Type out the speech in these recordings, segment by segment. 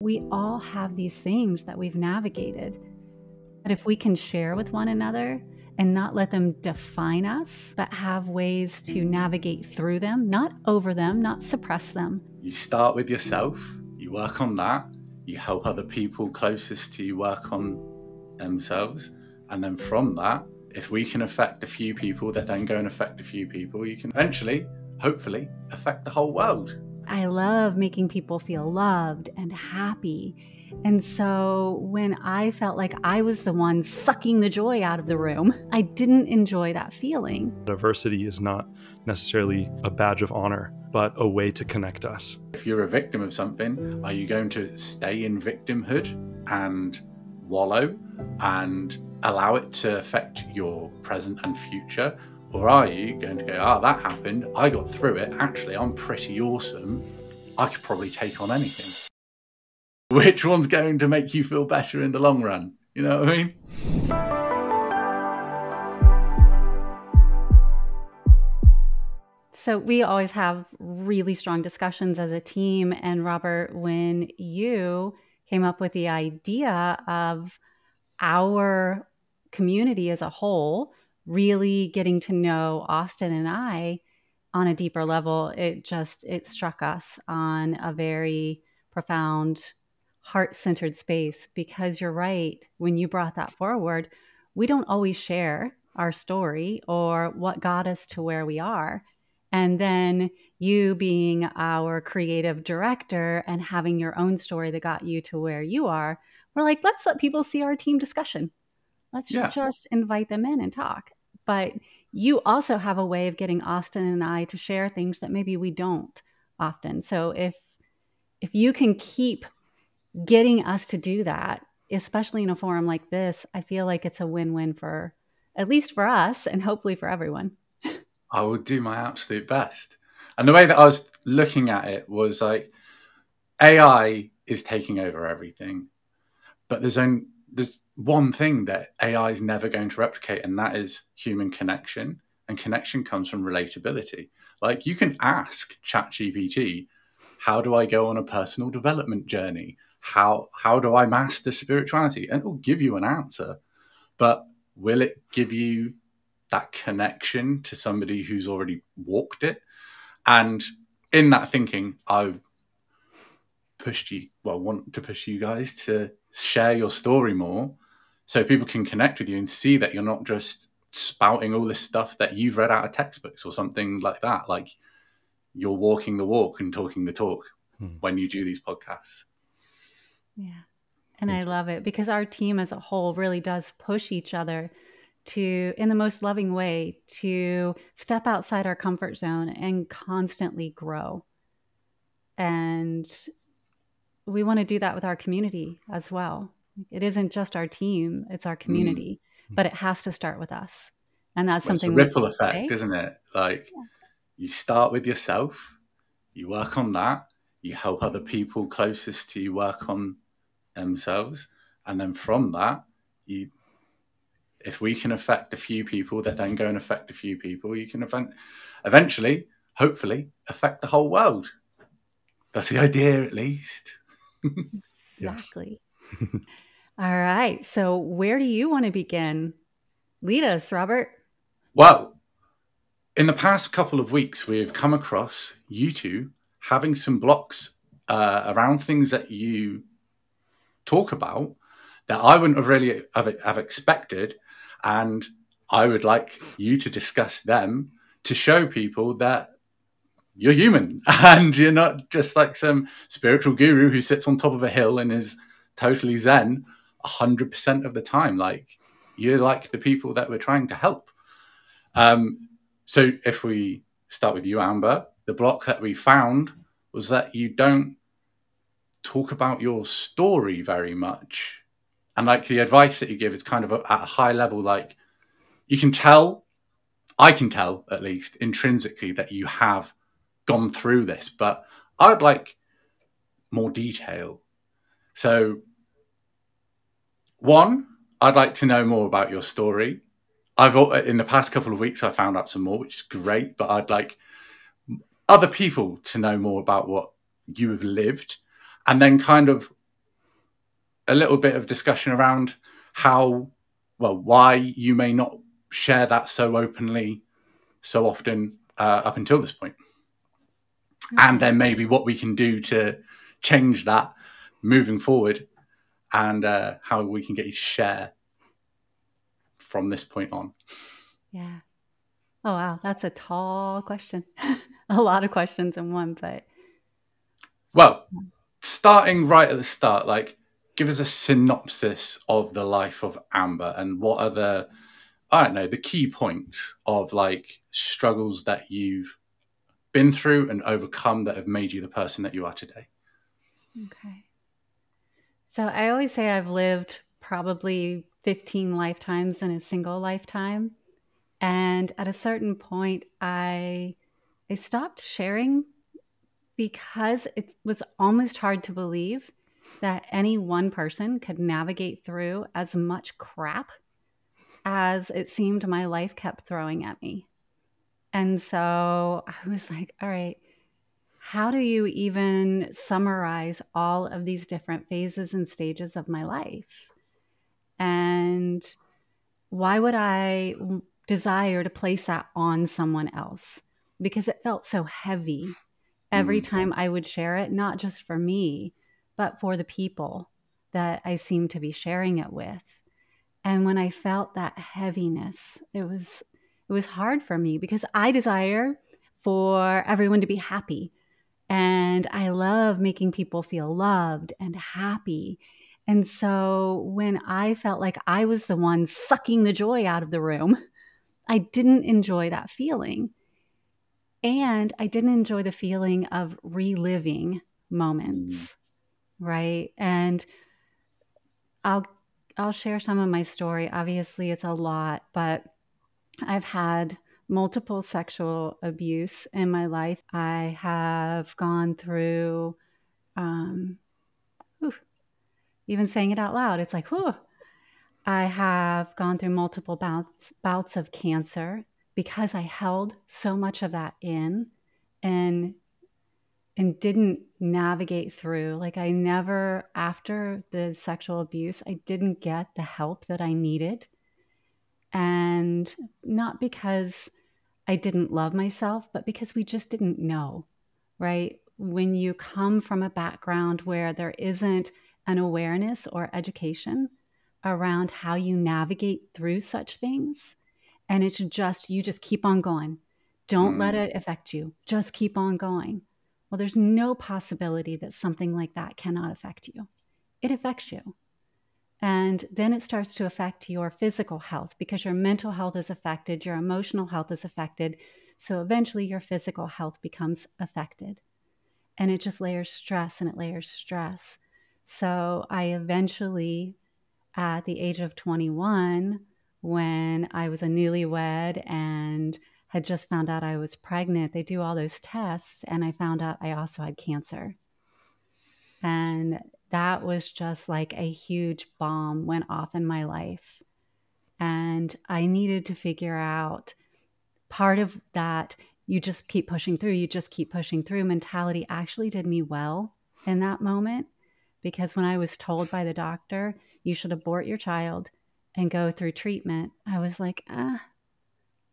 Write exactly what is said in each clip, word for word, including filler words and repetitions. We all have these things that we've navigated. But if we can share with one another and not let them define us, but have ways to navigate through them, not over them, not suppress them. You start with yourself, you work on that, you help other people closest to you work on themselves. And then from that, if we can affect a few people that then go and affect a few people, you can eventually, hopefully, affect the whole world. I love making people feel loved and happy. And so when I felt like I was the one sucking the joy out of the room, I didn't enjoy that feeling. Diversity is not necessarily a badge of honor, but a way to connect us. If you're a victim of something, are you going to stay in victimhood and wallow and allow it to affect your present and future? Or are you going to go, ah, oh, that happened, I got through it, actually I'm pretty awesome, I could probably take on anything. Which one's going to make you feel better in the long run? You know what I mean? So we always have really strong discussions as a team. And Robert, when you came up with the idea of our community as a whole, really getting to know Austin and I on a deeper level, it just, it struck us on a very profound, heart-centered space, because you're right, when you brought that forward, we don't always share our story or what got us to where we are. And then you being our creative director and having your own story that got you to where you are, we're like, let's let people see our team discussion. Let's yeah. just invite them in and talk. But you also have a way of getting Austin and I to share things that maybe we don't often. So if if you can keep getting us to do that, especially in a forum like this, I feel like it's a win-win for, at least for us, and hopefully for everyone. I will do my absolute best. And the way that I was looking at it was like, A I is taking over everything, but there's only, there's one thing that A I is never going to replicate, and that is human connection. And connection comes from relatability. Like, you can ask ChatGPT, how do I go on a personal development journey? How, how do I master spirituality? And it'll give you an answer. But will it give you that connection to somebody who's already walked it? And in that thinking, I pushed you, well, want to push you guys to share your story more so people can connect with you and see that you're not just spouting all this stuff that you've read out of textbooks or something like that. Like, you're walking the walk and talking the talk hmm. when you do these podcasts. Yeah. And I love it because our team as a whole really does push each other to, in the most loving way, to step outside our comfort zone and constantly grow. And we want to do that with our community as well. It isn't just our team, it's our community, mm. but it has to start with us. And that's well, something it's a ripple effect, say. Isn't it? Like, yeah. You start with yourself, you work on that, you help other people closest to you work on themselves. And then from that, you, if we can affect a few people that then go and affect a few people, you can event, eventually, hopefully, affect the whole world. That's the idea, at least. Exactly. Yes. All right. So where do you want to begin? Lead us, Robert. Well, in the past couple of weeks, we've come across you two having some blocks uh, around things that you talk about that I wouldn't have really have, have expected. And I would like you to discuss them to show people that you're human and you're not just like some spiritual guru who sits on top of a hill and is totally zen one hundred percent of the time. Like, you're like the people that we're trying to help. Um, So if we start with you, Amber, the block that we found was that you don't talk about your story very much. And like, the advice that you give is kind of a, at a high level, like, you can tell, I can tell at least intrinsically that you have gone through this, but I'd like more detail. So one, I'd like to know more about your story. I've in the past couple of weeks, I found out some more, which is great, but I'd like other people to know more about what you have lived. And then kind of a little bit of discussion around how, well, why you may not share that so openly so often uh, up until this point. And then maybe what we can do to change that moving forward, and uh, how we can get you to share from this point on. Yeah. Oh, wow. That's a tall question. A lot of questions in one, but. Well, starting right at the start, like, give us a synopsis of the life of Amber, and what are the, I don't know, the key points of, like, struggles that you've been through and overcome that have made you the person that you are today. Okay. So I always say I've lived probably fifteen lifetimes in a single lifetime. And at a certain point, I, I stopped sharing because it was almost hard to believe that any one person could navigate through as much crap as it seemed my life kept throwing at me. And so I was like, all right, how do you even summarize all of these different phases and stages of my life? And why would I desire to place that on someone else? Because it felt so heavy every mm-hmm. time I would share it, not just for me, but for the people that I seemed to be sharing it with. And when I felt that heaviness, it was... it was hard for me because I desire for everyone to be happy, and I love making people feel loved and happy. And so when I felt like I was the one sucking the joy out of the room, I didn't enjoy that feeling. And I didn't enjoy the feeling of reliving moments, mm. right? And I'll, I'll share some of my story. Obviously, it's a lot, but I've had multiple sexual abuse in my life. I have gone through, um, whew, even saying it out loud, it's like, whew. I have gone through multiple bouts, bouts of cancer because I held so much of that in and, and didn't navigate through. Like, I never, after the sexual abuse, I didn't get the help that I needed. And not because I didn't love myself, but because we just didn't know, right? When you come from a background where there isn't an awareness or education around how you navigate through such things, and it's just, you just keep on going. Don't mm. let it affect you. Just keep on going. Well, there's no possibility that something like that cannot affect you. It affects you. And then it starts to affect your physical health because your mental health is affected, your emotional health is affected. So eventually your physical health becomes affected. And it just layers stress and it layers stress. So I eventually, at the age of twenty-one, when I was a newlywed and had just found out I was pregnant, they do all those tests, and I found out I also had cancer. And that was just like a huge bomb went off in my life. And I needed to figure out part of that. You just keep pushing through. You just keep pushing through. Mentality actually did me well in that moment, because when I was told by the doctor, you should abort your child and go through treatment, I was like, ah,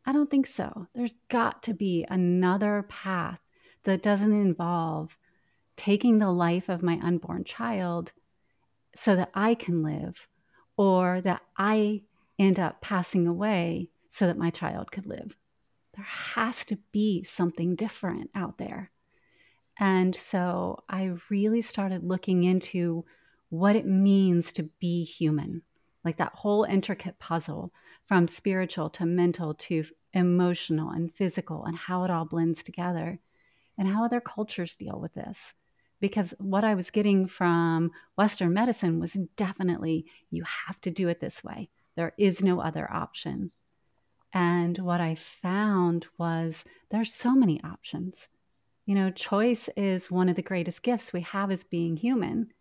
I don't think so. There's got to be another path that doesn't involve taking the life of my unborn child so that I can live, or that I end up passing away so that my child could live. There has to be something different out there. And so I really started looking into what it means to be human, like that whole intricate puzzle from spiritual to mental to emotional and physical, and how it all blends together and how other cultures deal with this. Because what I was getting from Western medicine was definitely, you have to do it this way. There is no other option. And what I found was there's so many options. You know, choice is one of the greatest gifts we have as being human.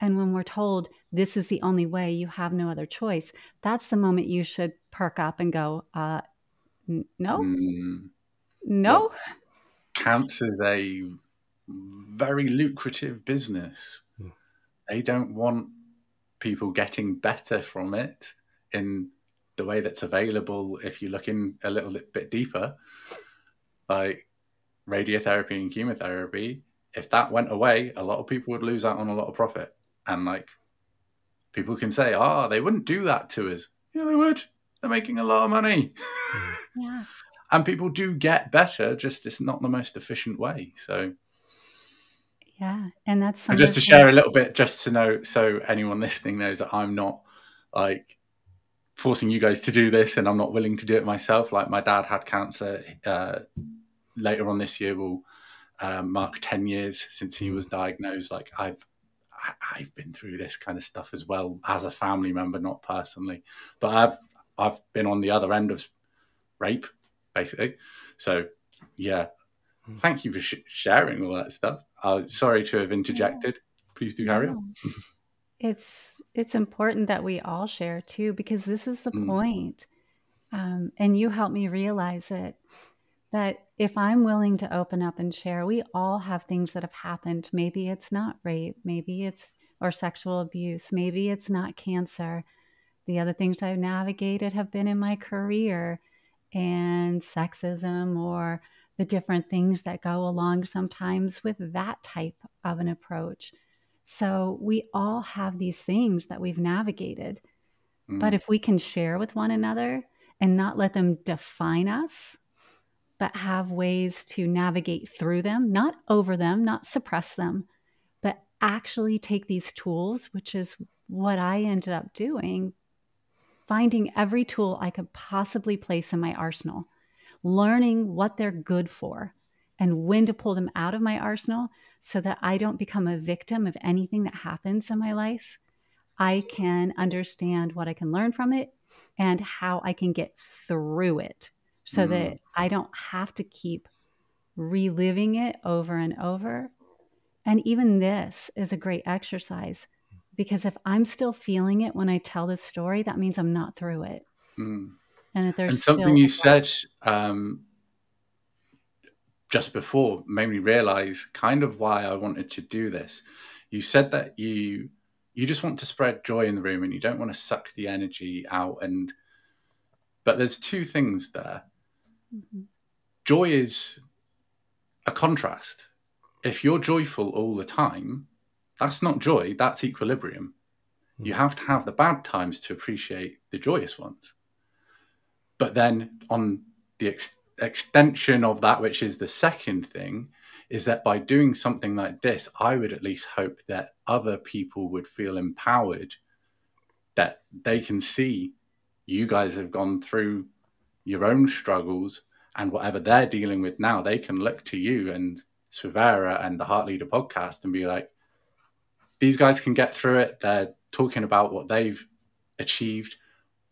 And when we're told this is the only way, you have no other choice, that's the moment you should perk up and go, uh, n- no, mm. no. Well, cancer is a very lucrative business. They don't want people getting better from it in the way that's available if you look in a little bit deeper, like radiotherapy and chemotherapy. If that went away, a lot of people would lose out on a lot of profit. And like people can say, oh, they wouldn't do that to us. Yeah, they would. They're making a lot of money. Yeah. And people do get better, just it's not the most efficient way. So yeah, and that's something. And just to share a little bit, just to know, so anyone listening knows that I'm not like forcing you guys to do this, and I'm not willing to do it myself. Like my dad had cancer. Uh, later on this year will uh, mark ten years since he was diagnosed. Like I've I've been through this kind of stuff as well as a family member, not personally, but I've I've been on the other end of rape, basically. So yeah, thank you for sh sharing all that stuff. Uh, sorry to have interjected. Please do carry yeah. on. It's it's important that we all share too, because this is the mm. point. Um, and you helped me realize it, that if I'm willing to open up and share, we all have things that have happened. Maybe it's not rape, maybe it's or sexual abuse, maybe it's not cancer. The other things I've navigated have been in my career and sexism, or the different things that go along sometimes with that type of an approach. So we all have these things that we've navigated. Mm. But if we can share with one another and not let them define us, but have ways to navigate through them, not over them, not suppress them, but actually take these tools, which is what I ended up doing, finding every tool I could possibly place in my arsenal, learning what they're good for and when to pull them out of my arsenal so that I don't become a victim of anything that happens in my life. I can understand what I can learn from it and how I can get through it, so that I don't have to keep reliving it over and over. And even this is a great exercise, because if I'm still feeling it when I tell this story, that means I'm not through it. Mm. And that there's and something you said um, just before made me realize kind of why I wanted to do this. You said that you, you just want to spread joy in the room and you don't want to suck the energy out. And, but there's two things there. Mm-hmm. Joy is a contrast. If you're joyful all the time, that's not joy, that's equilibrium. Mm-hmm. You have to have the bad times to appreciate the joyous ones. But then on the ex extension of that, which is the second thing, is that by doing something like this, I would at least hope that other people would feel empowered, that they can see you guys have gone through your own struggles, and whatever they're dealing with now, they can look to you and Suivera and the Heart Leader podcast and be like, these guys can get through it. They're talking about what they've achieved.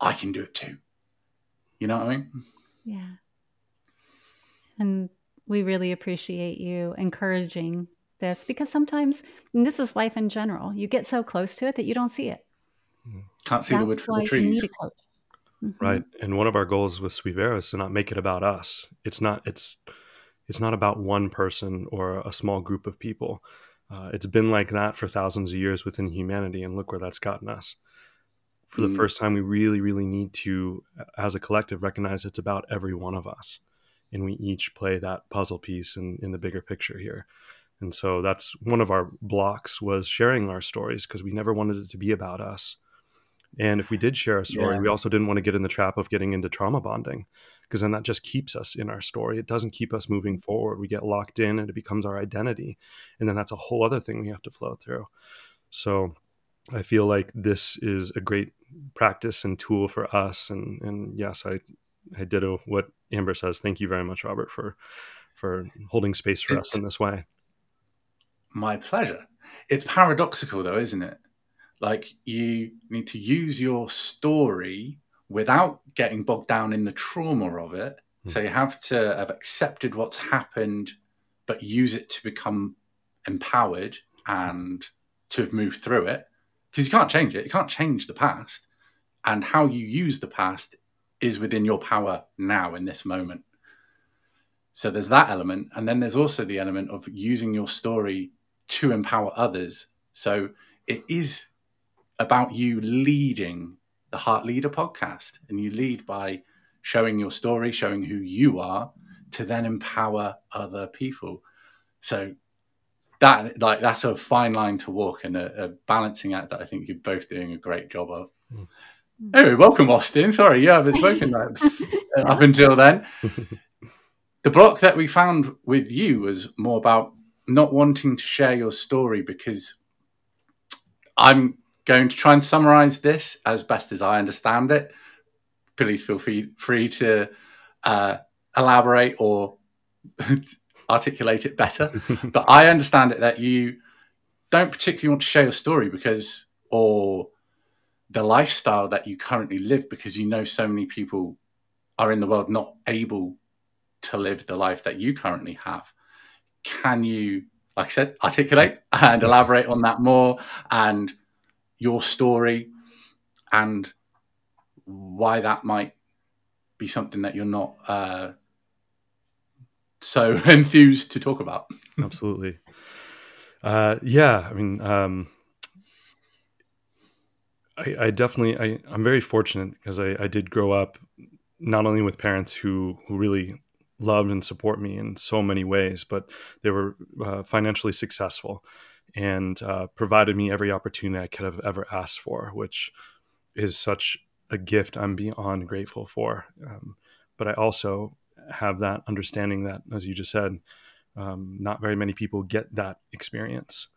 I can do it too. You know what I mean? Yeah. And we really appreciate you encouraging this, because sometimes, and this is life in general, you get so close to it that you don't see it. Can't see That's the wood for the trees. Mm-hmm. Right. And one of our goals with Suivera is to not make it about us. It's not, it's, it's not about one person or a small group of people. Uh, it's been like that for thousands of years within humanity. And look where that's gotten us. For mm. the first time, we really, really need to, as a collective, recognize it's about every one of us. And we each play that puzzle piece in, in the bigger picture here. And so that's one of our blocks, was sharing our stories, because we never wanted it to be about us. And if we did share a story, yeah. we also didn't want to get in the trap of getting into trauma bonding, because then that just keeps us in our story. It doesn't keep us moving forward. We get locked in and it becomes our identity. And then that's a whole other thing we have to flow through. So I feel like this is a great practice and tool for us. And, and yes, I, I ditto what Amber says. Thank you very much, Robert, for, for holding space for it's us in this way. My pleasure. It's paradoxical though, isn't it? Like, you need to use your story without getting bogged down in the trauma of it. Mm. So you have to have accepted what's happened, but use it to become empowered and to have moved through it. Because you can't change it. You can't change the past. And how you use the past is within your power now in this moment. So there's that element. And then there's also the element of using your story to empower others. So it is about you leading the Heart Leader podcast. And you lead by showing your story, showing who you are, to then empower other people. So that, like, that's a fine line to walk and a, a balancing act that I think you're both doing a great job of. Mm. Anyway, welcome, Austin. Sorry, yeah, I haven't spoken that up until then. The block that we found with you was more about not wanting to share your story, because I'm going to try and summarize this as best as I understand it. Please feel free, free to uh, elaborate or articulate it better. But I understand it that you don't particularly want to share your story because, or the lifestyle that you currently live, because you know so many people are in the world not able to live the life that you currently have. Can you, like I said, articulate and elaborate on that more, and your story, and why that might be something that you're not uh, so enthused to talk about? Absolutely. Uh, yeah, I mean, um, I, I definitely, I, I'm very fortunate because I, I did grow up not only with parents who, who really loved and support me in so many ways, but they were uh, financially successful and uh, provided me every opportunity I could have ever asked for, which is such a gift I'm beyond grateful for. Um, but I also have that understanding that, as you just said, um, not very many people get that experience.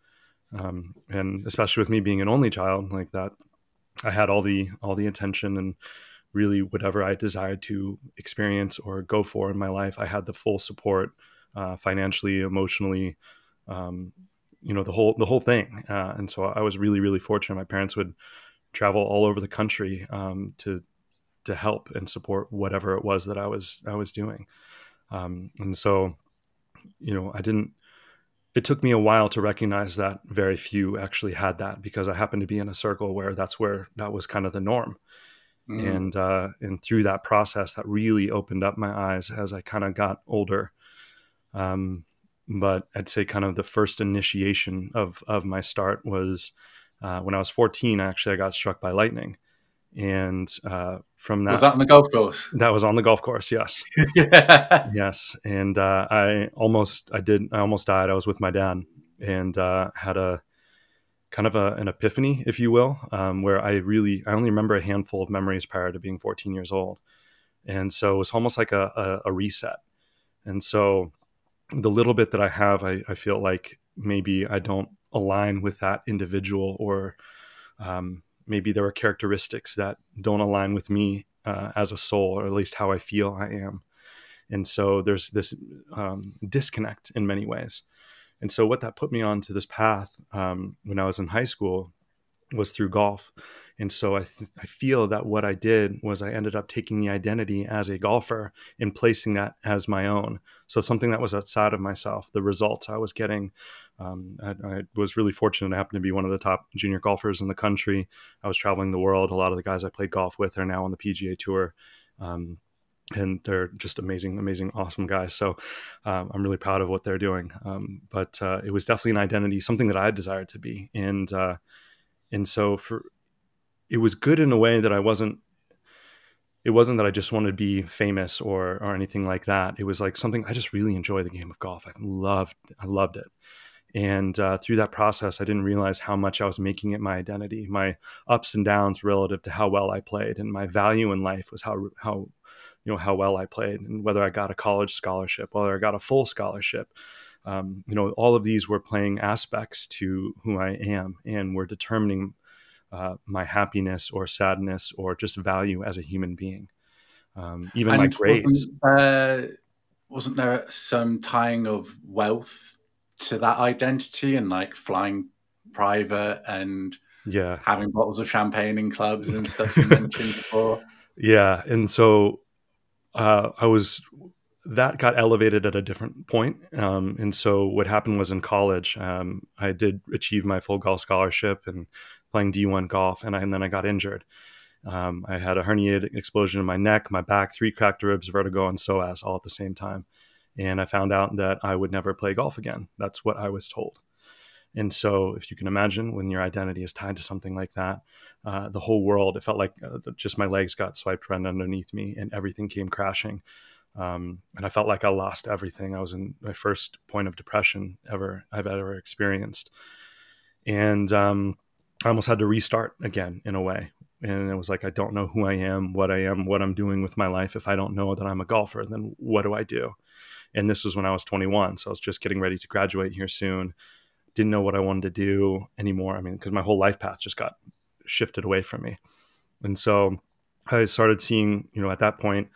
Um, and especially with me being an only child like that, I had all the, all the attention and really whatever I desired to experience or go for in my life, I had the full support, uh, financially, emotionally, um, you know, the whole, the whole thing. Uh, and so I was really, really fortunate. My parents would travel all over the country, um, to, to help and support whatever it was that I was, I was doing. Um, and so, you know, I didn't, it took me a while to recognize that very few actually had that, because I happened to be in a circle where that's where that was kind of the norm. Mm. And, uh, and through that process, that really opened up my eyes as I kind of got older. Um, but I'd say kind of the first initiation of, of my start was, uh, when I was fourteen, actually, I got struck by lightning. And, uh, from that, was that on the golf course? That was on the golf course. Yes. Yeah. Yes. And, uh, I almost, I did, I almost died. I was with my dad and, uh, had a kind of a, an epiphany, if you will, um, where I really, I only remember a handful of memories prior to being fourteen years old. And so it was almost like a, a, a reset. And so the little bit that I have, I, I feel like maybe I don't align with that individual, or, um, maybe there were characteristics that don't align with me uh, as a soul, or at least how I feel I am. And so there's this um, disconnect in many ways. And so what that put me onto this path um, when I was in high school was through golf. And so I, th I feel that what I did was I ended up taking the identity as a golfer and placing that as my own. So something that was outside of myself, the results I was getting, um, I, I was really fortunate. I happened to be one of the top junior golfers in the country. I was traveling the world. A lot of the guys I played golf with are now on the P G A Tour. Um, and they're just amazing, amazing, awesome guys. So um, I'm really proud of what they're doing. Um, but uh, it was definitely an identity, something that I desired to be. And, uh, and so for, it was good in a way that I wasn't, it wasn't that I just wanted to be famous or, or anything like that. It was like something, I just really enjoy the game of golf. I loved, I loved it. And uh, through that process, I didn't realize how much I was making it my identity, my ups and downs relative to how well I played. And my value in life was how, how, you know, how well I played, and whether I got a college scholarship, whether I got a full scholarship. Um, you know, all of these were playing aspects to who I am and were determining Uh, my happiness or sadness or just value as a human being. Um, even my grades. Wasn't, uh, wasn't there some tying of wealth to that identity, and like flying private and yeah, having bottles of champagne in clubs and stuff you mentioned before? Yeah. And so uh, I was, that got elevated at a different point. Um, and so what happened was in college, um, I did achieve my full golf scholarship and playing D one golf, and, I, and then I got injured. Um, I had a herniated explosion in my neck, my back, three cracked ribs, vertigo, and psoas all at the same time. And I found out that I would never play golf again. That's what I was told. And so if you can imagine, when your identity is tied to something like that, uh, the whole world, it felt like uh, just my legs got swiped right underneath me and everything came crashing. Um, and I felt like I lost everything. I was in my first point of depression ever I've ever experienced. And um, I almost had to restart again in a way. And it was like, I don't know who I am, what I am, what I'm doing with my life. If I don't know that I'm a golfer, then what do I do? And this was when I was twenty-one. So I was just getting ready to graduate here soon. Didn't know what I wanted to do anymore. I mean, because my whole life path just got shifted away from me. And so I started seeing, you know, at that point,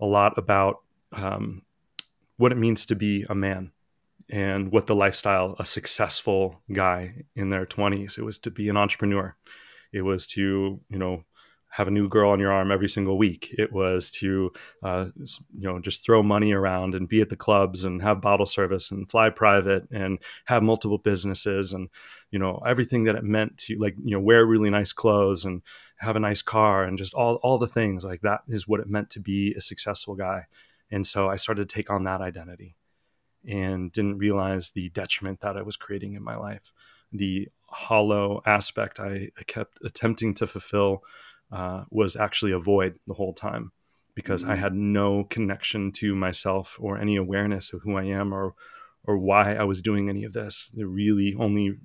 a lot about um, what it means to be a man and what the lifestyle, a successful guy in their twenties, it was to be an entrepreneur. It was to, you know, have a new girl on your arm every single week. It was to, uh, you know, just throw money around and be at the clubs and have bottle service and fly private and have multiple businesses and, you know, everything that it meant to, like, you know, wear really nice clothes and have a nice car and just all, all the things like that is what it meant to be a successful guy. And so I started to take on that identity and didn't realize the detriment that I was creating in my life, the hollow aspect I kept attempting to fulfill Uh, was actually a void the whole time because mm-hmm. I had no connection to myself or any awareness of who I am or or why I was doing any of this. The really only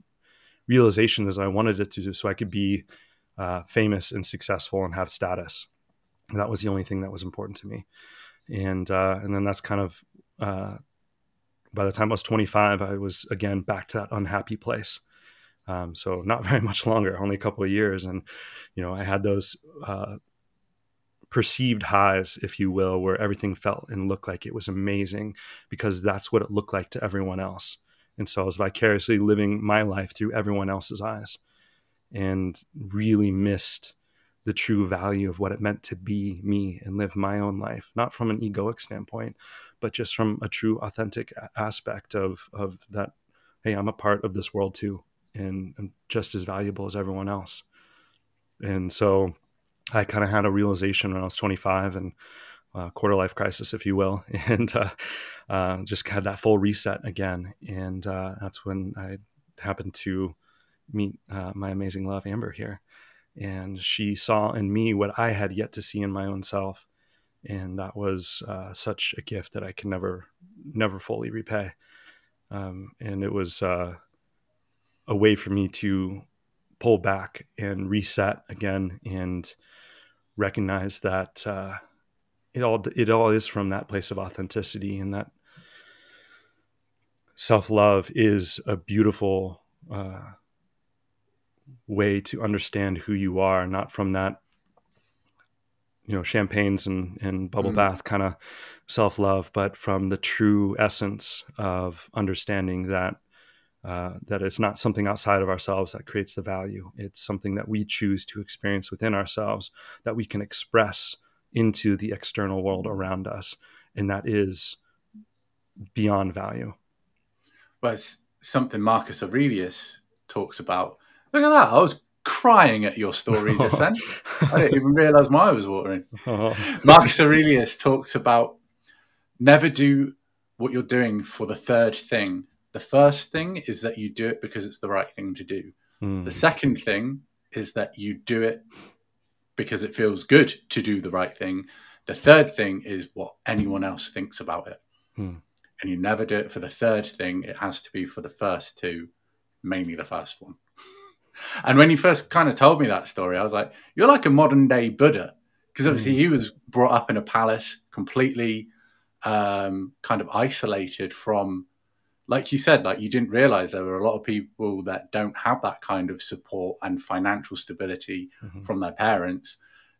realization is I wanted it to do so I could be uh, famous and successful and have status. And that was the only thing that was important to me. And uh, and then that's kind of, uh, by the time I was twenty-five, I was again back to that unhappy place. Um, so not very much longer, only a couple of years. And, you know, I had those uh, perceived highs, if you will, where everything felt and looked like it was amazing because that's what it looked like to everyone else. And so I was vicariously living my life through everyone else's eyes and really missed the true value of what it meant to be me and live my own life, not from an egoic standpoint, but just from a true authentic aspect of, of that, hey, I'm a part of this world too. And I'm just as valuable as everyone else. And so I kind of had a realization when I was twenty-five and uh, quarter life crisis, if you will, and uh, uh, just had that full reset again. And uh, that's when I happened to meet uh, my amazing love, Amber, here. And she saw in me what I had yet to see in my own self. And that was uh, such a gift that I can never, never fully repay. Um, and it was... Uh, a way for me to pull back and reset again and recognize that uh, it all it all is from that place of authenticity, and that self-love is a beautiful uh, way to understand who you are, not from that, you know, champagnes and, and bubble mm. bath kind of self-love, but from the true essence of understanding that Uh, that it's not something outside of ourselves that creates the value. It's something that we choose to experience within ourselves that we can express into the external world around us. And that is beyond value. Well, it's something Marcus Aurelius talks about. Look at that. I was crying at your story just then. I didn't even realize my eyes was watering. Marcus Aurelius talks about never do what you're doing for the third thing. The first thing is that you do it because it's the right thing to do. Mm. The second thing is that you do it because it feels good to do the right thing. The third thing is what anyone else thinks about it. Mm. And you never do it for the third thing. It has to be for the first two, mainly the first one. And when you first kind of told me that story, I was like, you're like a modern day Buddha. Because obviously mm. he was brought up in a palace, completely um, kind of isolated from... Like you said, like you didn't realize there were a lot of people that don't have that kind of support and financial stability mm-hmm. from their parents.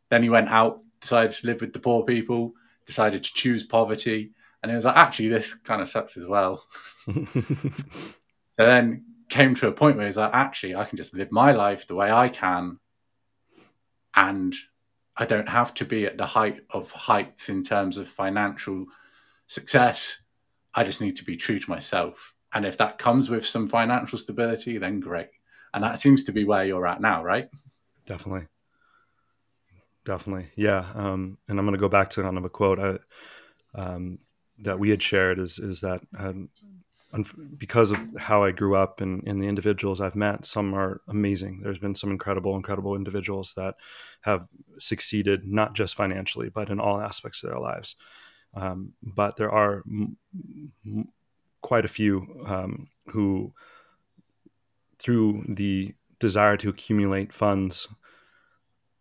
Then he went out, decided to live with the poor people, decided to choose poverty. And it was like, actually, this kind of sucks as well. So then came to a point where he's like, actually, I can just live my life the way I can. And I don't have to be at the height of heights in terms of financial success. I just need to be true to myself. And if that comes with some financial stability, then great. And that seems to be where you're at now, right? Definitely. Definitely. Yeah. Um, and I'm going to go back to kind of a quote I, um, that we had shared is, is that um, because of how I grew up and, and the individuals I've met, some are amazing. There's been some incredible, incredible individuals that have succeeded, not just financially, but in all aspects of their lives. Um, but there are m- m- quite a few um, who, through the desire to accumulate funds,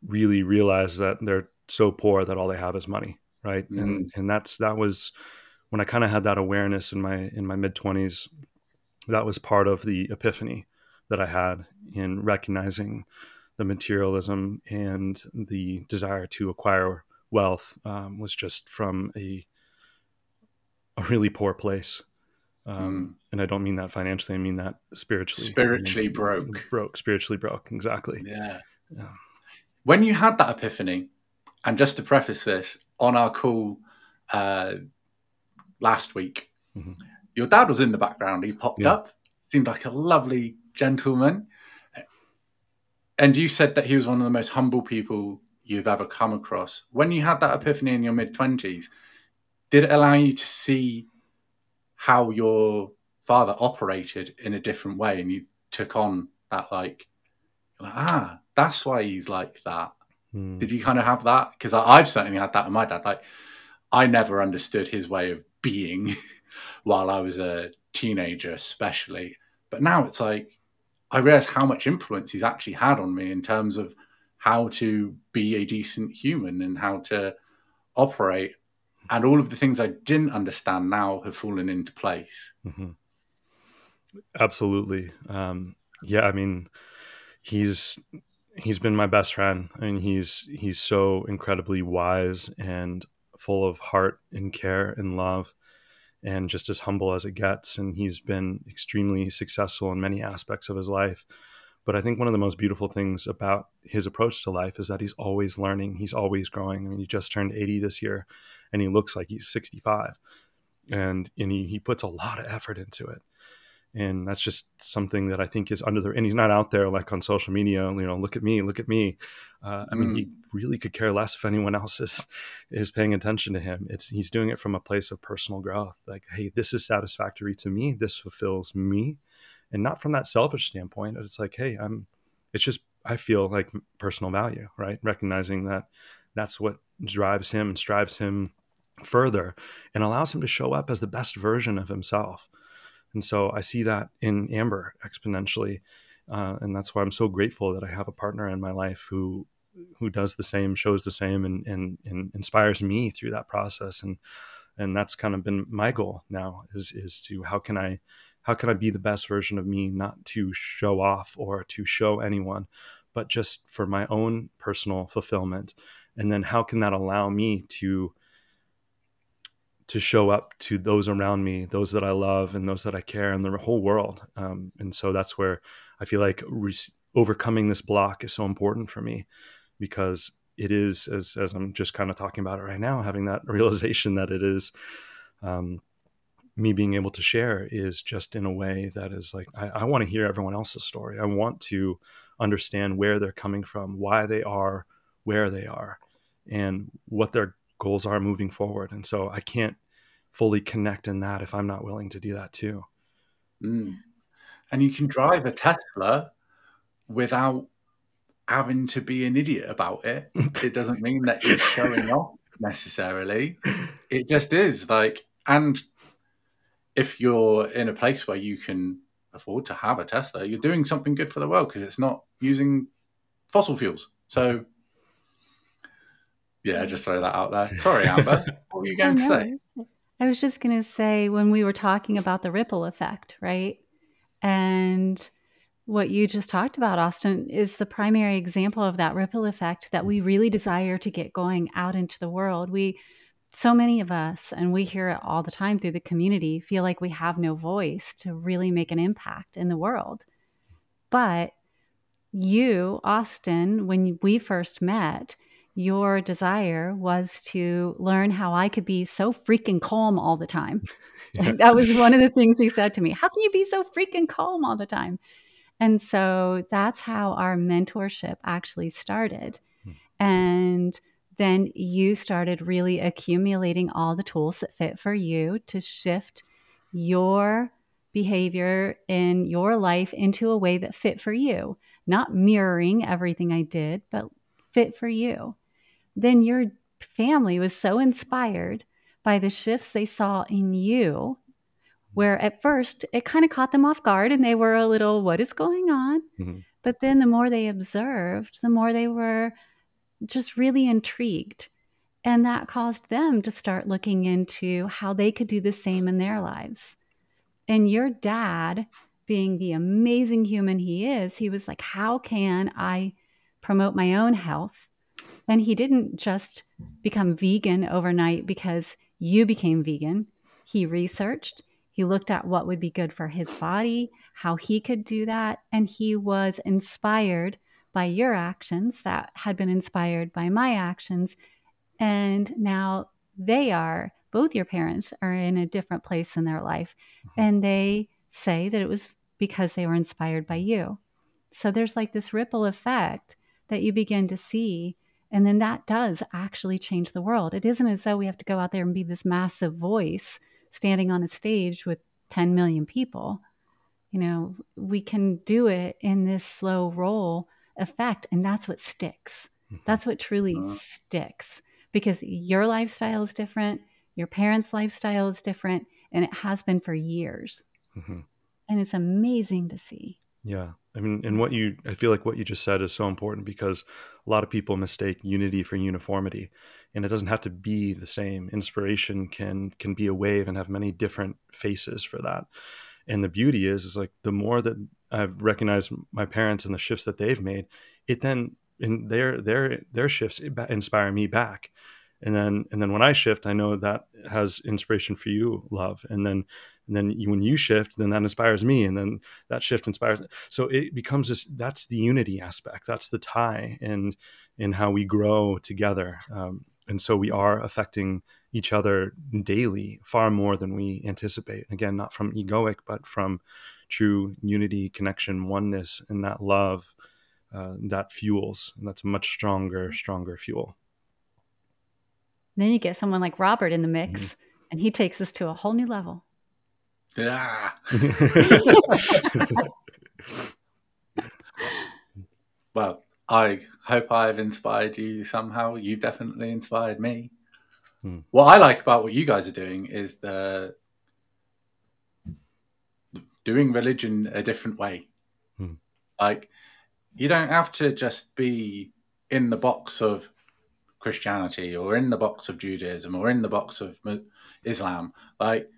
really realize that they're so poor that all they have is money. Right. Mm-hmm. And, and that's, that was when I kind of had that awareness in my, in my mid twenties, that was part of the epiphany that I had in recognizing the materialism and the desire to acquire wealth, um, was just from a, a really poor place. Um, mm. And I don't mean that financially. I mean that spiritually, spiritually I mean, broke, broke, spiritually broke. Exactly. Yeah. yeah. When you had that epiphany, and just to preface this, on our call uh, last week, mm-hmm. your dad was in the background. He popped yeah. up, seemed like a lovely gentleman. And you said that he was one of the most humble people you've ever come across. When you had that epiphany in your mid-twenties, did it allow you to see how your father operated in a different way? And you took on that, like, ah, that's why he's like that. Did you kind of have that? Because I've certainly had that with my dad. Like, I never understood his way of being while I was a teenager, especially. But now it's like, I realize how much influence he's actually had on me in terms of how to be a decent human and how to operate. And all of the things I didn't understand now have fallen into place. Mm-hmm. Absolutely. Um, yeah, I mean, he's... he's been my best friend. I mean, he's, he's so incredibly wise and full of heart and care and love and just as humble as it gets. And he's been extremely successful in many aspects of his life. But I think one of the most beautiful things about his approach to life is that he's always learning. He's always growing. I mean, he just turned eighty this year and he looks like he's sixty-five, and, and he, he puts a lot of effort into it. And that's just something that I think is under the, and he's not out there like on social media, you know, look at me, look at me. Uh, I mean, mm. he really could care less if anyone else is, is paying attention to him. It's, he's doing it from a place of personal growth. Like, hey, this is satisfactory to me. This fulfills me. And not from that selfish standpoint. It's like, hey, I'm, it's just, I feel like personal value, right? Recognizing that that's what drives him and strives him further and allows him to show up as the best version of himself. And so I see that in Amber exponentially. Uh, and that's why I'm so grateful that I have a partner in my life who, who does the same, shows the same, and, and, and inspires me through that process. And, and that's kind of been my goal now is, is to, how can I, how can I be the best version of me, not to show off or to show anyone, but just for my own personal fulfillment. And then how can that allow me to to show up to those around me, those that I love and those that I care, and the whole world. Um, and so that's where I feel like re- overcoming this block is so important for me, because it is, as, as I'm just kind of talking about it right now, having that realization that it is, um, me being able to share is just in a way that is like, I, I want to hear everyone else's story. I want to understand where they're coming from, why they are where they are, and what their goals are moving forward. And so I can't fully connect in that if I'm not willing to do that too. Mm. And you can drive a Tesla without having to be an idiot about it. It doesn't mean that you're showing off necessarily. It just is like, and if you're in a place where you can afford to have a Tesla, you're doing something good for the world because it's not using fossil fuels. So yeah, just throw that out there. Sorry, Amber. What were you going to say? I was just going to say, when we were talking about the ripple effect, right? And what you just talked about, Austin, is the primary example of that ripple effect that we really desire to get going out into the world. We, so many of us, and we hear it all the time through the community, feel like we have no voice to really make an impact in the world. But you, Austin, when we first met, your desire was to learn how I could be so freaking calm all the time. Like, that was one of the things he said to me. How can you be so freaking calm all the time? And so that's how our mentorship actually started. Hmm. And then you started really accumulating all the tools that fit for you to shift your behavior in your life into a way that fit for you, not mirroring everything I did, but fit for you. Then your family was so inspired by the shifts they saw in you, where at first it kind of caught them off guard and they were a little, what is going on? Mm-hmm. But then the more they observed, the more they were just really intrigued. And that caused them to start looking into how they could do the same in their lives. And your dad, being the amazing human he is, he was like, how can I promote my own health? And he didn't just become vegan overnight because you became vegan. He researched, he looked at what would be good for his body, how he could do that. And he was inspired by your actions that had been inspired by my actions. And now they are, both your parents are in a different place in their life. And they say that it was because they were inspired by you. So there's like this ripple effect that you begin to see. And then that does actually change the world. It isn't as though we have to go out there and be this massive voice standing on a stage with ten million people. You know, we can do it in this slow roll effect. And that's what sticks. That's what truly uh-huh. sticks. Because your lifestyle is different, your parents' lifestyle is different, and it has been for years. Mm-hmm. And it's amazing to see. Yeah. I mean, and what you, I feel like what you just said is so important, because a lot of people mistake unity for uniformity, and it doesn't have to be the same. Inspiration can, can be a wave and have many different faces for that. And the beauty is, is like the more that I've recognized my parents and the shifts that they've made, it then, and their, their, their shifts inspire me back. And then, and then when I shift, I know that has inspiration for you, love. And then, and then you, when you shift, then that inspires me. And then that shift inspires. So it becomes this, that's the unity aspect. That's the tie and, in how we grow together. Um, and so we are affecting each other daily, far more than we anticipate. Again, not from egoic, but from true unity, connection, oneness, and that love. Uh, that fuels, and that's a much stronger, stronger fuel. Then you get someone like Robert in the mix, mm-hmm. and he takes us to a whole new level. Ah. Well, I hope I've inspired you somehow. You've definitely inspired me. Mm. What I like about what you guys are doing is the doing religion a different way. Mm. Like, you don't have to just be in the box of Christianity or in the box of Judaism or in the box of Islam. Like,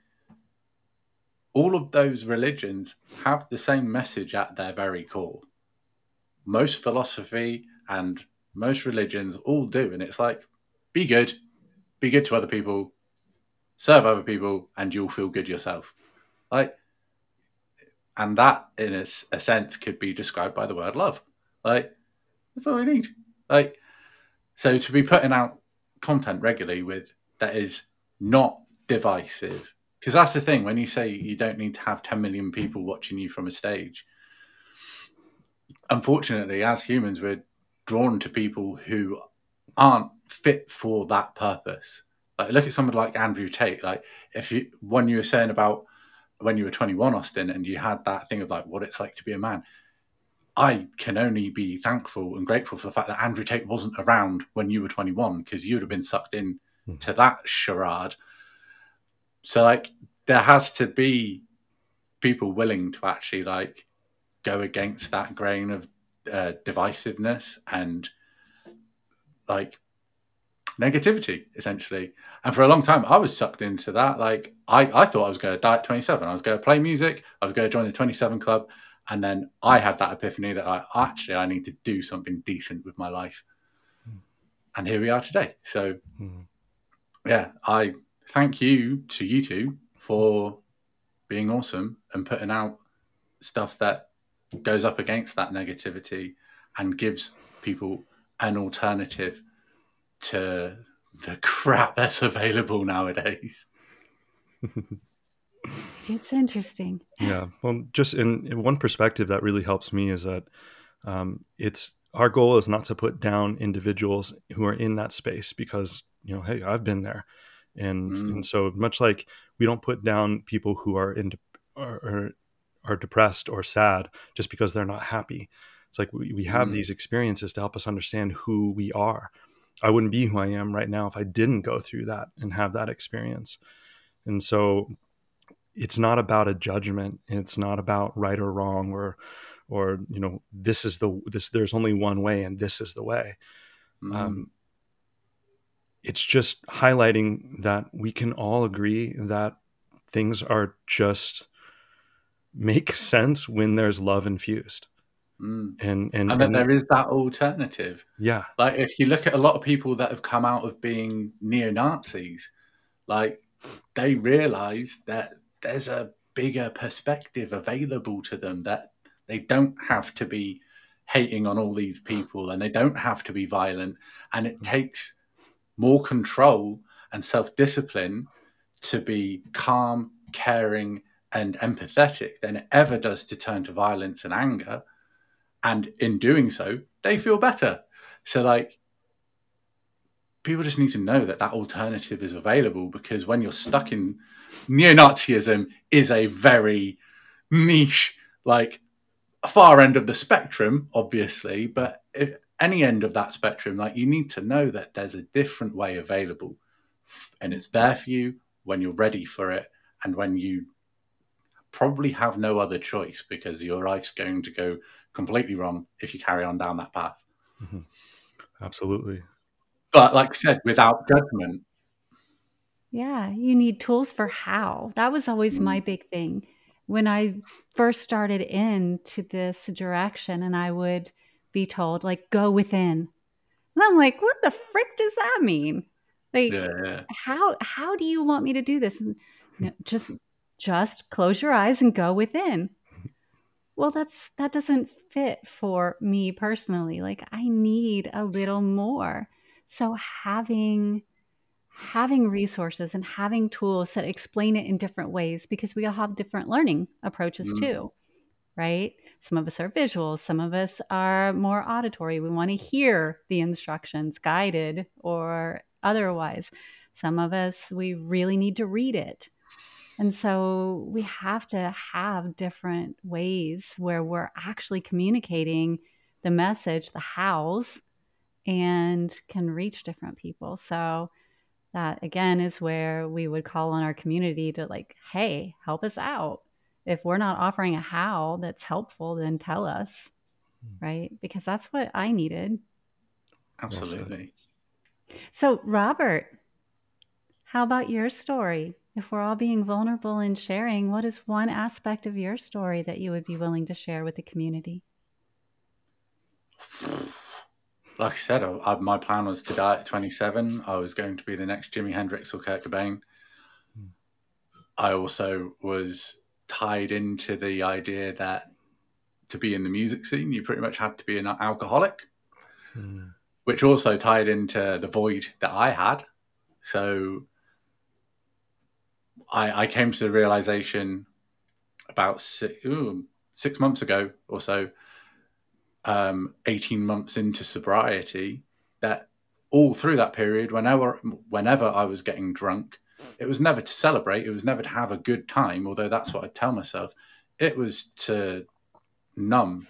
all of those religions have the same message at their very core. Most philosophy and most religions all do. And it's like, be good, be good to other people, serve other people, and you'll feel good yourself. Like, and that, in a, a sense, could be described by the word love. Like, that's all we need. Like, so to be putting out content regularly with that is not divisive. Because that's the thing, when you say you don't need to have ten million people watching you from a stage, unfortunately, as humans, we're drawn to people who aren't fit for that purpose. Like, look at somebody like Andrew Tate. Like, if you, one you were saying about, when you were twenty-one, Austin, and you had that thing of like what it's like to be a man, I can only be thankful and grateful for the fact that Andrew Tate wasn't around when you were twenty-one, because you would have been sucked in mm. to that charade. So like, there has to be people willing to actually like go against that grain of uh, divisiveness and like negativity, essentially. And for a long time, I was sucked into that. Like, I, I thought I was going to die at twenty-seven. I was going to play music. I was going to join the twenty-seven club. And then I had that epiphany that I actually, I need to do something decent with my life. Mm. And here we are today. So mm. yeah, I thank you to you two for being awesome and putting out stuff that goes up against that negativity and gives people an alternative to the crap that's available nowadays. It's interesting. Yeah. Well, just in, in one perspective that really helps me is that um, it's, our goal is not to put down individuals who are in that space, because, you know, hey, I've been there. And, mm. and so much like we don't put down people who are into are, are depressed or sad just because they're not happy. It's like we, we have mm. these experiences to help us understand who we are. I wouldn't be who I am right now if I didn't go through that and have that experience. And so it's not about a judgment. It's not about right or wrong, or, or, you know, this is the, this, there's only one way and this is the way. Mm. Um, it's just highlighting that we can all agree that things are just make sense when there's love infused. Mm. And, and, and then and there is that alternative. Yeah. Like if you look at a lot of people that have come out of being neo-Nazis, like they realize that there's a bigger perspective available to them, that they don't have to be hating on all these people and they don't have to be violent. And it takes more control and self-discipline to be calm, caring, and empathetic than it ever does to turn to violence and anger. And in doing so, they feel better. So like, people just need to know that that alternative is available, because when you're stuck in neo-Nazism is a very niche, like far end of the spectrum, obviously, but if any end of that spectrum, like you need to know that there's a different way available and it's there for you when you're ready for it. And when you probably have no other choice, because your life's going to go completely wrong if you carry on down that path. Mm-hmm. Absolutely. But like I said, without judgment. Yeah, you need tools for how. That was always my big thing. When I first started into this direction and I would be told, like, go within. And I'm like, what the frick does that mean? Like, yeah. how how do you want me to do this? And, you know, just just close your eyes and go within. Well, that's that doesn't fit for me personally. Like, I need a little more. So having, having resources and having tools that explain it in different ways, because we all have different learning approaches mm. too, right? Some of us are visual. Some of us are more auditory. We want to hear the instructions, guided or otherwise. Some of us, we really need to read it. And so we have to have different ways where we're actually communicating the message, the hows, and can reach different people. So that again is where we would call on our community to like, hey, help us out. If we're not offering a how that's helpful, then tell us, right? Because that's what I needed. Absolutely. So Robert, how about your story? If we're all being vulnerable and sharing, what is one aspect of your story that you would be willing to share with the community? Like I said, I, I, my plan was to die at twenty-seven. I was going to be the next Jimi Hendrix or Kurt Cobain. Mm. I also was tied into the idea that to be in the music scene, you pretty much had to be an alcoholic, mm. which also tied into the void that I had. So I, I came to the realization about six, ooh, six months ago or so, Um, eighteen months into sobriety, that all through that period, whenever whenever I was getting drunk, it was never to celebrate, it was never to have a good time, although that's what I tell myself. It was to numb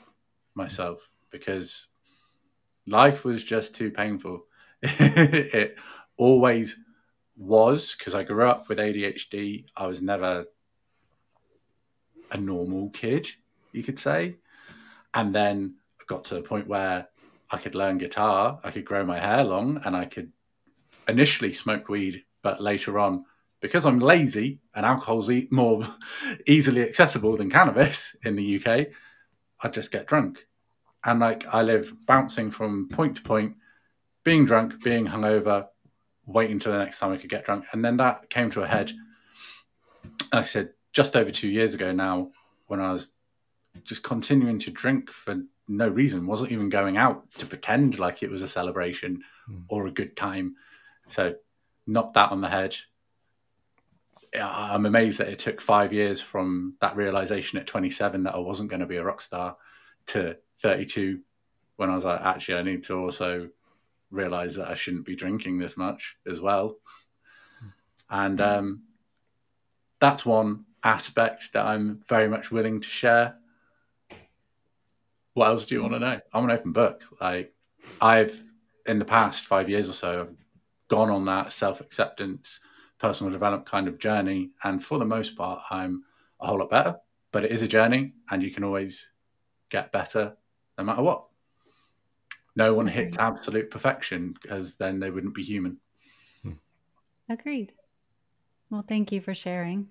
myself, because life was just too painful. It always was, because I grew up with A D H D. I was never a normal kid, you could say. And then got to the point where I could learn guitar, I could grow my hair long, and I could initially smoke weed, but later on, because I'm lazy and alcohol's e- more easily accessible than cannabis in the U K, I'd just get drunk. And like I live bouncing from point to point, being drunk, being hungover, waiting till the next time I could get drunk. And then that came to a head, like I said, just over two years ago now, when I was just continuing to drink for no reason, wasn't even going out to pretend like it was a celebration mm. or a good time. So knocked that on the head. I'm amazed that it took five years from that realization at twenty-seven that I wasn't going to be a rock star to thirty-two, when I was like, actually, I need to also realize that I shouldn't be drinking this much as well. Mm. And um, that's one. aspect that I'm very much willing to share. What else do you want to know? I'm an open book. Like, I've, in the past five years or so, gone on that self-acceptance, personal development kind of journey. And for the most part, I'm a whole lot better, but it is a journey and you can always get better no matter what. No one hits absolute perfection because then they wouldn't be human. Agreed. Well, thank you for sharing.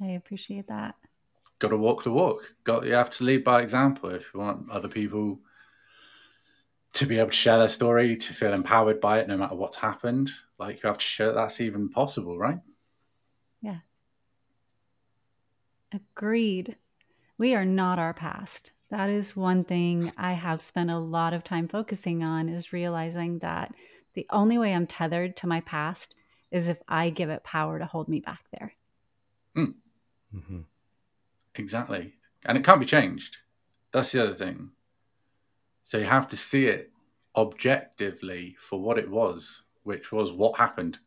I appreciate that. Got to walk the walk. Got you have to lead by example if you want other people to be able to share their story, to feel empowered by it, no matter what's happened. Like, you have to show that that's even possible, right? Yeah. Agreed. We are not our past. That is one thing I have spent a lot of time focusing on, is realizing that the only way I'm tethered to my past is if I give it power to hold me back there. Mm. Mm-hmm. Exactly. And it can't be changed. That's the other thing. So you have to see it objectively for what it was, which was what happened.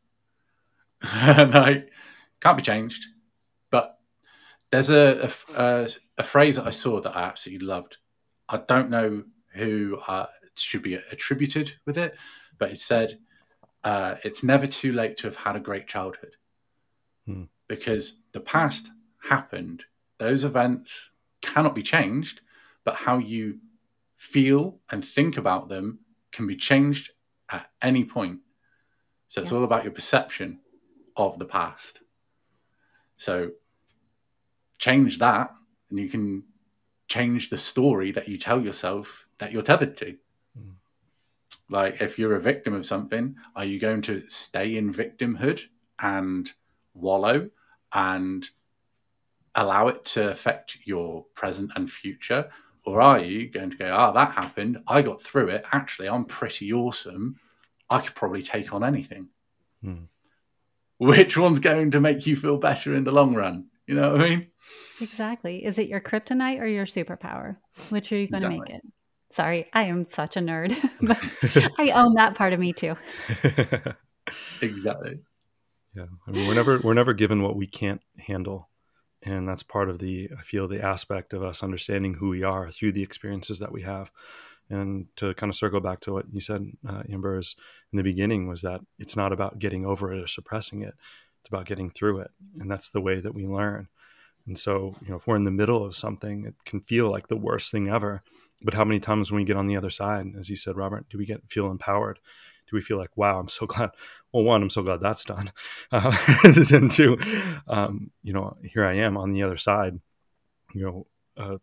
Like, can't be changed. But there's a, a, a, a phrase that I saw that I absolutely loved. I don't know who uh, should be attributed with it, but it said, uh, it's never too late to have had a great childhood. Hmm. Because the past happened. Those events cannot be changed, but how you feel and think about them can be changed at any point. So yes. It's all about your perception of the past. So change that and you can change the story that you tell yourself that you're tethered to. Mm. Like, if you're a victim of something, are you going to stay in victimhood and wallow and allow it to affect your present and future? Or are you going to go, ah, oh, that happened. I got through it. Actually, I'm pretty awesome. I could probably take on anything. Hmm. Which one's going to make you feel better in the long run? You know what I mean? Exactly. Is it your kryptonite or your superpower? Which are you going exactly. to make it? Sorry, I am such a nerd, but I own that part of me too. Exactly. Yeah. I mean, we're never, we're never given what we can't handle. And that's part of the, I feel, the aspect of us understanding who we are through the experiences that we have. And to kind of circle back to what you said, uh, Amber, is in the beginning, was that it's not about getting over it or suppressing it. It's about getting through it. And that's the way that we learn. And so, you know, if we're in the middle of something, it can feel like the worst thing ever. But how many times when we get on the other side, as you said, Robert, do we get feel empowered? Do we feel like, wow, I'm so glad. Well, one, I'm so glad that's done. Uh, and two, um, you know, here I am on the other side, you know, uh,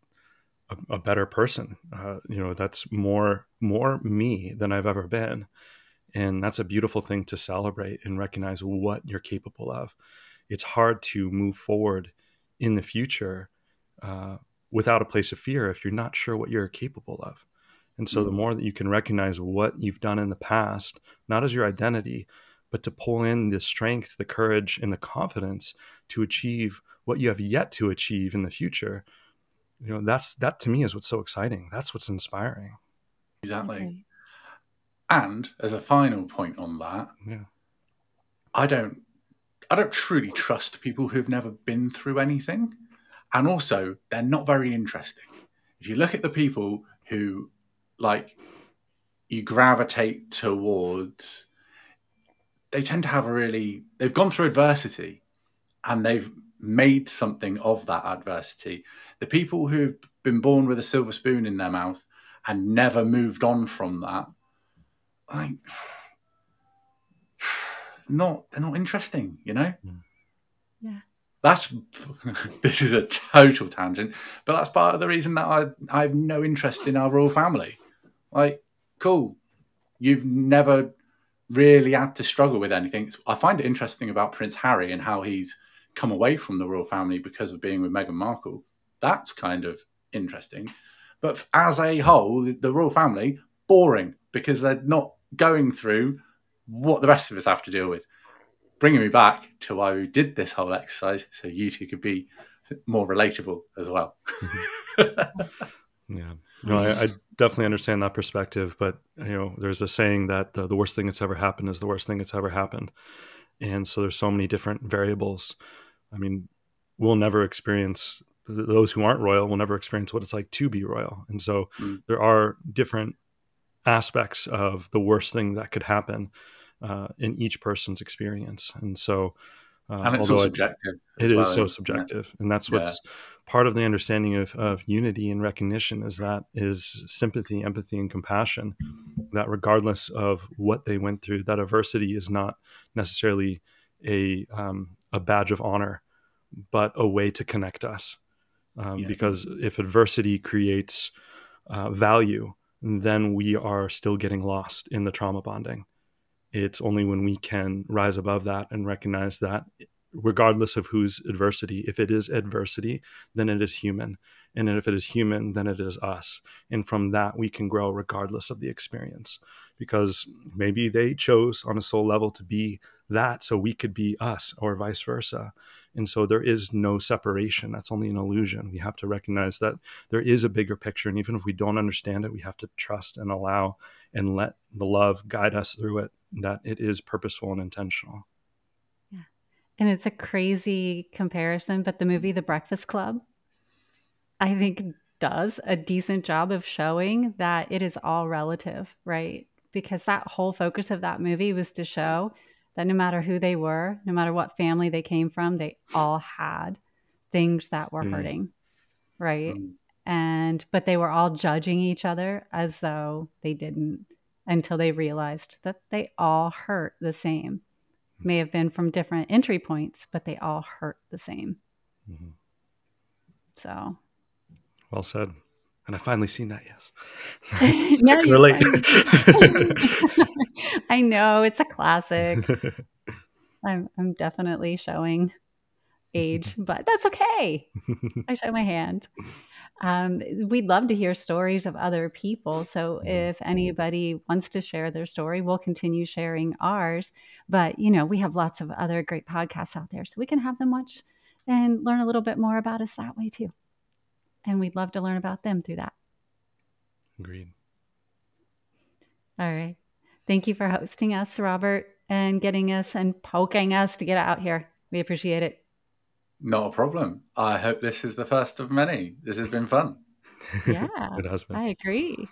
a, a better person, uh, you know, that's more, more me than I've ever been. And that's a beautiful thing to celebrate and recognize what you're capable of. It's hard to move forward in the future uh, without a place of fear if you're not sure what you're capable of. And so the more that you can recognize what you've done in the past, not as your identity, but to pull in the strength, the courage, and the confidence to achieve what you have yet to achieve in the future, you know, that's, that to me is what's so exciting. That's what's inspiring. Exactly. Okay. And as a final point on that, yeah. I don't, I don't truly trust people who've never been through anything. And also, they're not very interesting. If you look at the people who, like, you gravitate towards, they tend to have a really, they've gone through adversity and they've made something of that adversity. The people who've been born with a silver spoon in their mouth and never moved on from that, like, not, they're not interesting, you know? Yeah. That's, this is a total tangent, but that's part of the reason that I, I have no interest in our royal family. Like, cool, you've never really had to struggle with anything. I find it interesting about Prince Harry and how he's come away from the royal family because of being with Meghan Markle. That's kind of interesting. But as a whole, the royal family, boring, because they're not going through what the rest of us have to deal with. Bringing me back to why we did this whole exercise, so you two could be more relatable as well. Yeah, no, I, I definitely understand that perspective, but you know, there's a saying that the, the worst thing that's ever happened is the worst thing that's ever happened. And so there's so many different variables. I mean, will never experience, those who aren't royal will never experience what it's like to be royal. And so mm. there are different aspects of the worst thing that could happen uh, in each person's experience. And so uh, and it's so subjective. It is well, so subjective. Yeah. And that's what's yeah. part of the understanding of, of unity and recognition is that is sympathy, empathy, and compassion, that regardless of what they went through, that adversity is not necessarily a, um, a badge of honor, but a way to connect us. Um, yeah. Because if adversity creates uh, value, then we are still getting lost in the trauma bonding. It's only when we can rise above that and recognize that regardless of whose adversity, if it is adversity, then it is human. And if it is human, then it is us. And from that, we can grow regardless of the experience, because maybe they chose on a soul level to be that so we could be us, or vice versa. And so there is no separation. That's only an illusion. We have to recognize that there is a bigger picture. And even if we don't understand it, we have to trust and allow and let the love guide us through it, that it is purposeful and intentional. Yeah. And it's a crazy comparison, but the movie The Breakfast Club, I think, does a decent job of showing that it is all relative, right? Because that whole focus of that movie was to show that no matter who they were, no matter what family they came from, they all had things that were hurting, mm-hmm. right? Mm-hmm. And, but they were all judging each other as though they didn't, until they realized that they all hurt the same. Mm-hmm. May have been from different entry points, but they all hurt the same. Mm-hmm. So. Well said. And I finally seen that, yes. So I can relate. I know, it's a classic. I'm, I'm definitely showing age, but that's okay. I show my hand. Um, we'd love to hear stories of other people. So if anybody wants to share their story, we'll continue sharing ours. But, you know, we have lots of other great podcasts out there, so we can have them watch and learn a little bit more about us that way too. And we'd love to learn about them through that. Agreed. All right. Thank you for hosting us, Robert, and getting us and poking us to get out here. We appreciate it. Not a problem. I hope this is the first of many. This has been fun. Yeah, it has been. I agree.